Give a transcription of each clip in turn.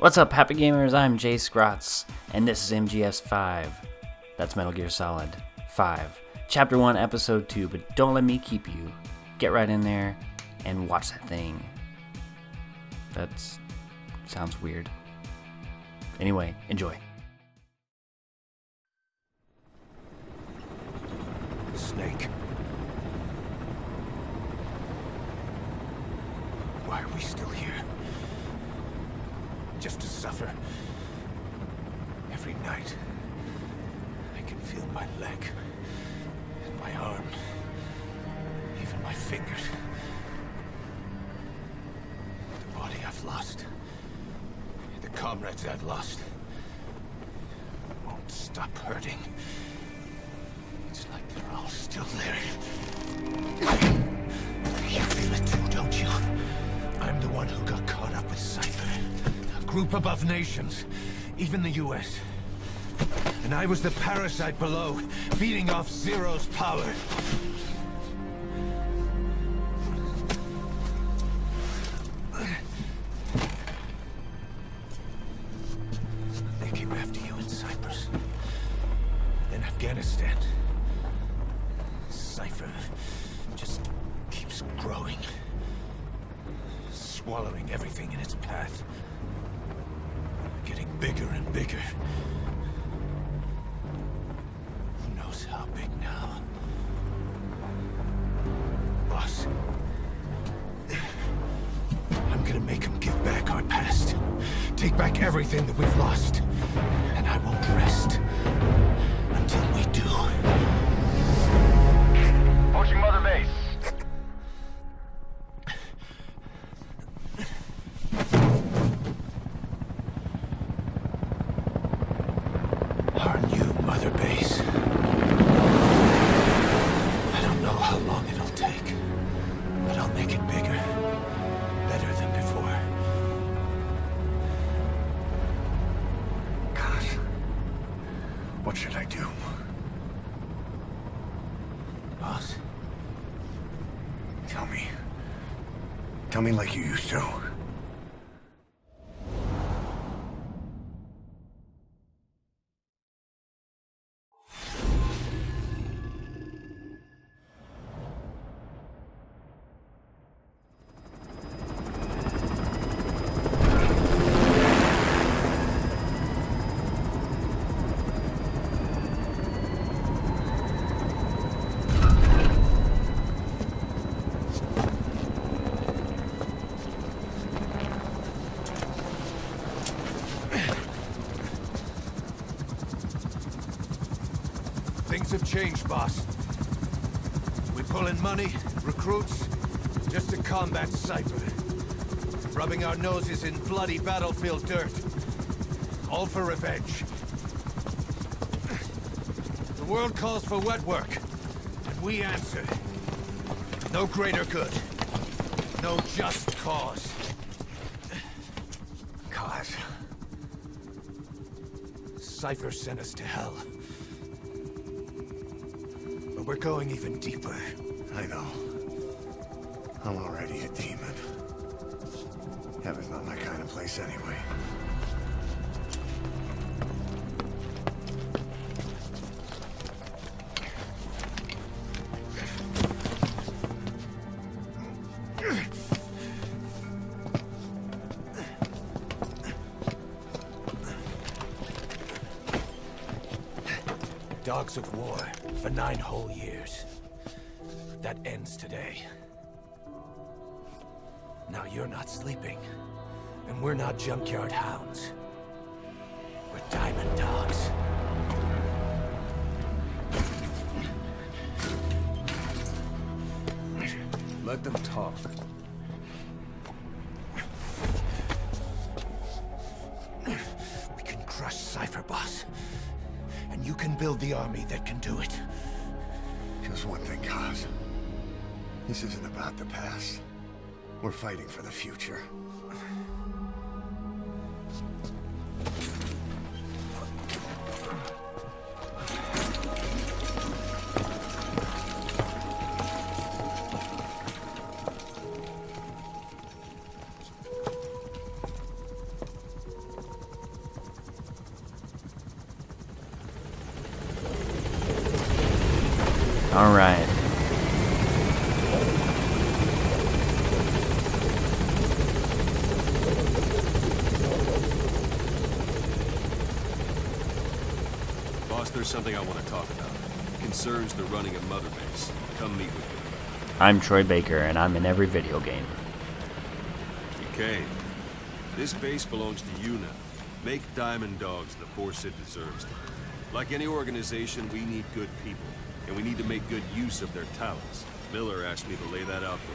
What's up, happy gamers? I'm J Scrotts, and this is MGS 5. That's Metal Gear Solid 5, Chapter 1, Episode 2, but don't let me keep you. Get right in there and watch that thing. That sounds weird. Anyway, enjoy. Snake. Why are we still here? Just to suffer. Every night, I can feel my leg, and my arm, even my fingers. The body I've lost, the comrades I've lost, won't stop hurting. It's like they're all still there. You feel it too, don't you? I'm the one who got caught up with Cipher. Group above nations, even the US. And I was the parasite below, feeding off Zero's power. They came after you in Cyprus, then Afghanistan. Cipher just keeps growing, swallowing everything in its path. Getting bigger and bigger. Who knows how big now? Boss, I'm gonna make him give back our past. Take back everything that we've lost. And I won't rest until we do. Approaching Mother Base. What should I do? Boss? Tell me. Tell me like you used to. Things have changed, boss. We pull in money, recruits, just to combat Cipher. Rubbing our noses in bloody battlefield dirt. All for revenge. The world calls for wet work, and we answer. No greater good. No just cause. Cause? Cipher sent us to hell. We're going even deeper. I know. I'm already a demon. Heaven's not my kind of place anyway. Dogs of war for 9 whole years. That ends today. Now you're not sleeping, and we're not junkyard hounds. We're Diamond Dogs. Let them talk. We can crush Cipher, boss. And you can build the army that can do it. Just one thing, Kaz. This isn't about the past. We're fighting for the future. Alright. Boss, there's something I want to talk about. It concerns the running of Mother Base. Come meet with me. I'm Troy Baker, and I'm in every video game. Okay. This base belongs to you now. Make Diamond Dogs the force it deserves. Like any organization, we need good people, and we need to make good use of their talents. Miller asked me to lay that out for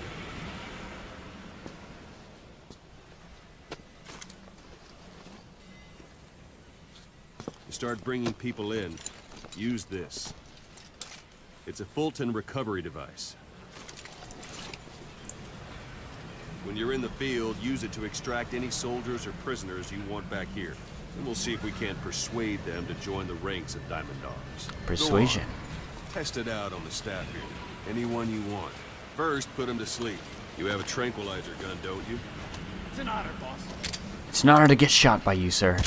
you. You start bringing people in, use this. It's a Fulton recovery device. When you're in the field, use it to extract any soldiers or prisoners you want back here. And we'll see if we can't persuade them to join the ranks of Diamond Dogs. Persuasion. Test it out on the staff here. Anyone you want. First, put them to sleep. You have a tranquilizer gun, don't you? It's an honor, boss. It's an honor to get shot by you, sir.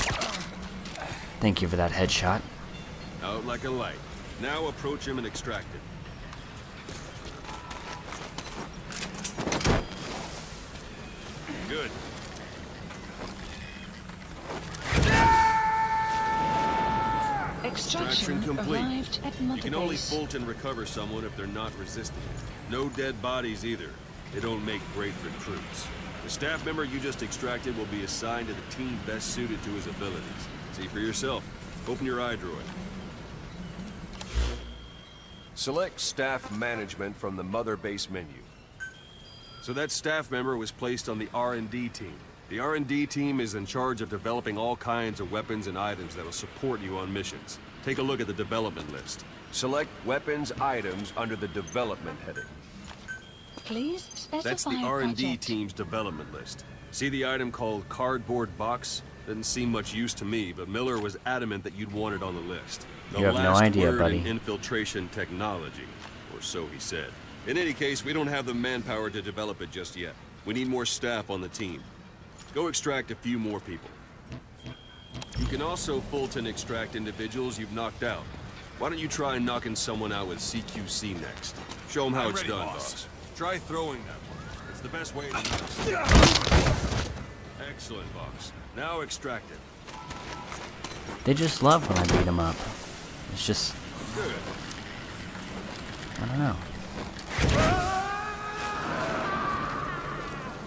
Thank you for that headshot. Out like a light. Now approach him and extract him. Good. Extraction complete. Arrived at Mother Base. You can only bolt and recover someone if they're not resisting. No dead bodies either. They don't make great recruits. The staff member you just extracted will be assigned to the team best suited to his abilities. See for yourself. Open your iDroid. Select staff management from the Mother Base menu. So that staff member was placed on the R&D team. The R&D team is in charge of developing all kinds of weapons and items that will support you on missions. Take a look at the development list. Select weapons items under the development heading. Please specify. That's the R&D team's development list. See the item called cardboard box? Doesn't seem much use to me, but Miller was adamant that you'd want it on the list. You have no idea, buddy. Infiltration technology, or so he said. In any case, we don't have the manpower to develop it just yet. We need more staff on the team. Go extract a few more people. You can also Fulton extract individuals you've knocked out. Why don't you try knocking someone out with CQC next? Show them how it's done, boss. Try throwing them. It's the best way to do it. Excellent, boss. Now extract it. They just love when I beat them up. It's just... Good. I don't know.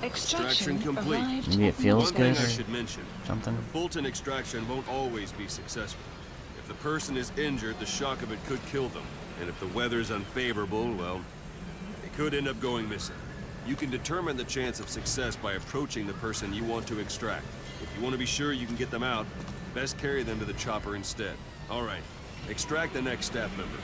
Extraction complete. Maybe it feels good or something. Fulton extraction won't always be successful. If the person is injured, the shock of it could kill them. And if the weather's unfavorable, well, they could end up going missing. You can determine the chance of success by approaching the person you want to extract. If you want to be sure you can get them out, best carry them to the chopper instead. All right, extract the next staff member.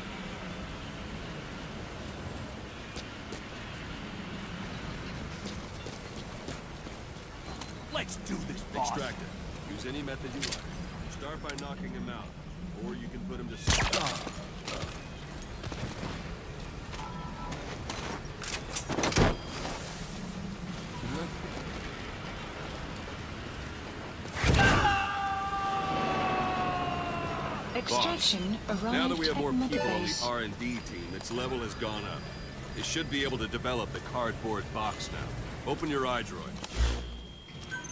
Let's do this, boss. Extract it. Use any method you like. Start by knocking him out, or you can put him to sleep. Extraction arrived. Now that we have more people on the R&D team, its level has gone up. It should be able to develop the cardboard box now. Open your iDroid.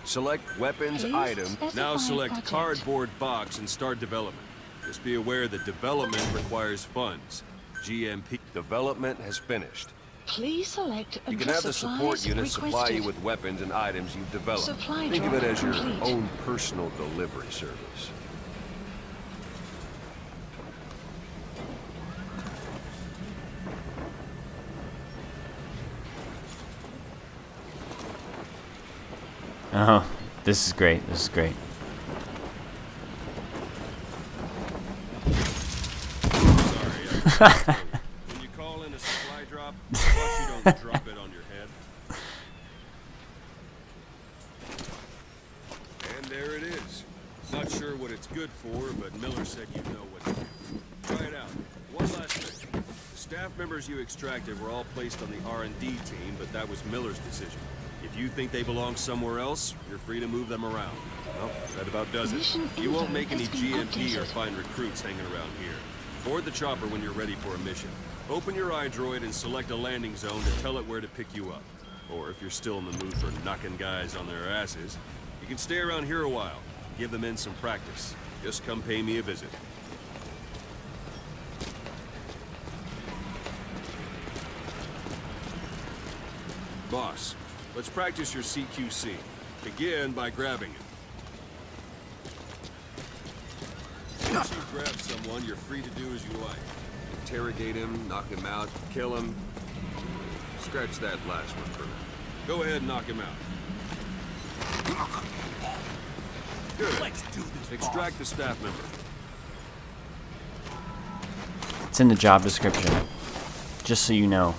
Select weapons item. Now select cardboard box and start development. Just be aware that development requires funds. GMP development has finished. Please select. You can have the support unit supply you with weapons and items you've developed. Think of it as your own personal delivery service. Oh, this is great. This is great. Sorry, when you call in a supply drop, watch you don't drop it on your head. And there it is. Not sure what it's good for, but Miller said you know what to do. Try it out. One last thing. The staff members you extracted were all placed on the R&D team, but that was Miller's decision. If you think they belong somewhere else, you're free to move them around. Well, that about does it. You won't make any GMP or fine recruits hanging around here. Board the chopper when you're ready for a mission. Open your iDroid and select a landing zone to tell it where to pick you up. Or if you're still in the mood for knocking guys on their asses, you can stay around here a while, give the men some practice. Just come pay me a visit. Boss, let's practice your CQC. Begin by grabbing it. Once you grab someone, you're free to do as you like. Interrogate him, knock him out, kill him. Scratch that last one for me. Go ahead and knock him out. Good. Let's do this, extract the staff member. It's in the job description. Just so you know,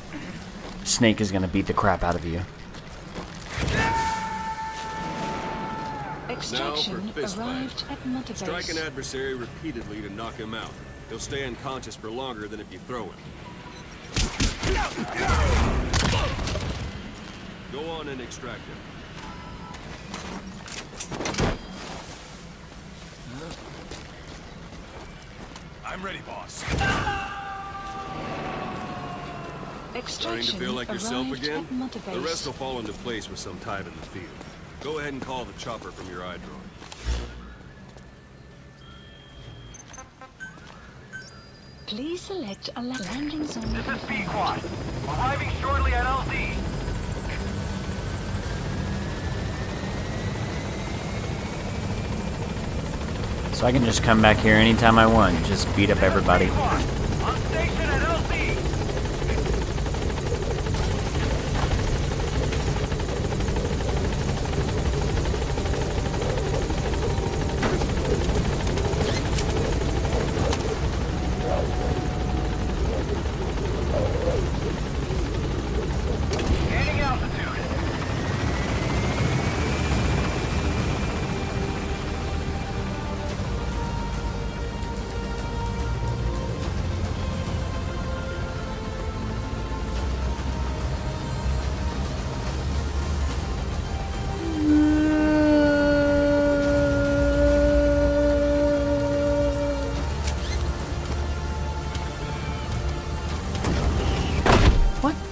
Snake is gonna beat the crap out of you. Extraction arrived at Mother Base. Strike an adversary repeatedly to knock him out. He'll stay unconscious for longer than if you throw him. Go on and extract him. I'm ready, boss. Starting to feel like yourself again? The rest will fall into place with some time in the field. Go ahead and call the chopper from your iDroid. Please select a landing zone. This is B Quad. Arriving shortly at LZ. So I can just come back here anytime I want. Just beat up everybody. On station at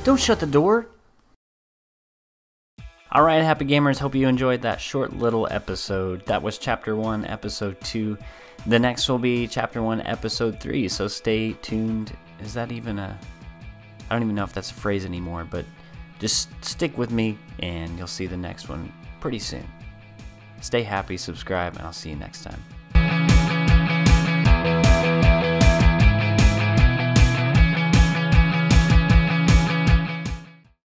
Don't shut the door. Alright, happy gamers, hope you enjoyed that short little episode. That was chapter 1, episode 2. The next will be chapter 1, episode 3, so stay tuned. Is that even a... I don't even know if that's a phrase anymore, but just stick with me and you'll see the next one pretty soon. Stay happy, subscribe, and I'll see you next time.